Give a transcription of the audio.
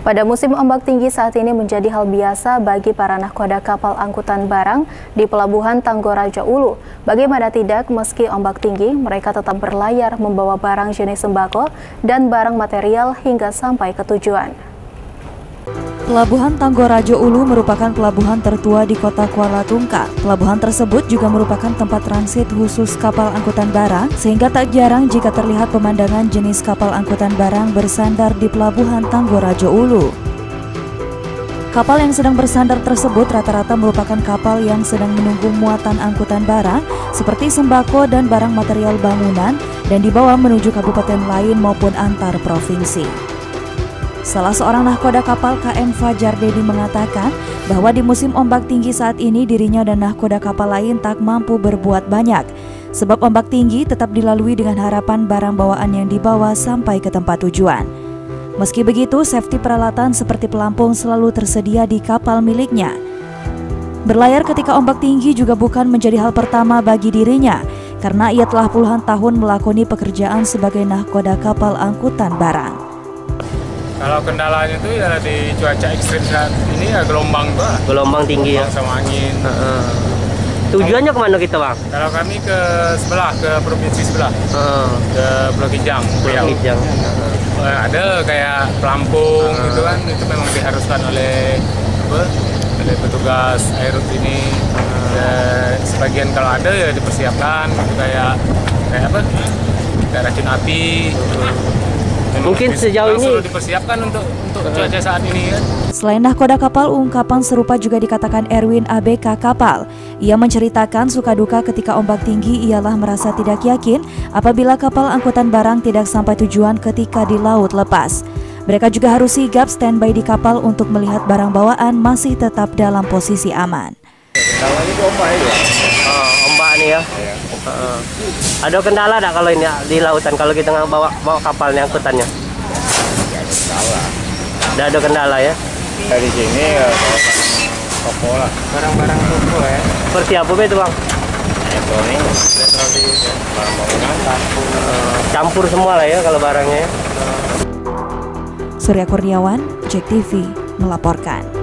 Pada musim ombak tinggi saat ini menjadi hal biasa bagi para nahkoda kapal angkutan barang di Pelabuhan Tanggorajo Ulu. Bagaimana tidak, meski ombak tinggi, mereka tetap berlayar membawa barang jenis sembako dan barang material hingga sampai ke tujuan. Pelabuhan Tanggorajo Ulu merupakan pelabuhan tertua di kota Kuala Tungkal. Pelabuhan tersebut juga merupakan tempat transit khusus kapal angkutan barang, sehingga tak jarang jika terlihat pemandangan jenis kapal angkutan barang bersandar di Pelabuhan Tanggorajo Ulu. Kapal yang sedang bersandar tersebut rata-rata merupakan kapal yang sedang menunggu muatan angkutan barang seperti sembako dan barang material bangunan dan dibawa menuju kabupaten lain maupun antar provinsi. Salah seorang nahkoda kapal KM Fajar Dedi mengatakan bahwa di musim ombak tinggi saat ini dirinya dan nahkoda kapal lain tak mampu berbuat banyak. Sebab ombak tinggi tetap dilalui dengan harapan barang bawaan yang dibawa sampai ke tempat tujuan. Meski begitu, safety peralatan seperti pelampung selalu tersedia di kapal miliknya. Berlayar ketika ombak tinggi juga bukan menjadi hal pertama bagi dirinya, karena ia telah puluhan tahun melakoni pekerjaan sebagai nahkoda kapal angkutan barang. Kalau kendalanya itu ya di cuaca ekstrim saat ini ya gelombang tuh. Gelombang tinggi ya? Sama angin. Tujuannya kemana kita, Bang? Kalau kami ke sebelah, ke provinsi sebelah. Ke Blokinjang. Blokinjang. Ada kayak pelampung gitu kan, itu memang diharuskan oleh petugas airut ini. Sebagian kalau ada ya dipersiapkan, gitu, kayak kayak racun api. Mungkin sejauh ini dipersiapkan untuk cuaca saat ini. Selain nahkoda kapal, ungkapan serupa juga dikatakan Erwin ABK kapal. Ia menceritakan suka duka ketika ombak tinggi ialah merasa tidak yakin apabila kapal angkutan barang tidak sampai tujuan ketika di laut lepas. Mereka juga harus sigap standby di kapal untuk melihat barang bawaan masih tetap dalam posisi aman. Kalau ini ombak ya? Ombak nih ya? Ada kendala enggak kalau ini di lautan, kalau kita nggak bawa kapalnya, angkutannya? Nggak ada kendala. Nggak ada kendala ya? Dari sini ya, toko lah. Barang-barang toko ya. Seperti apa itu, Bang? Elektronik, barang-barang campur. Campur semua lah ya kalau barangnya ya. Surya Kurniawan, JEK TV, melaporkan.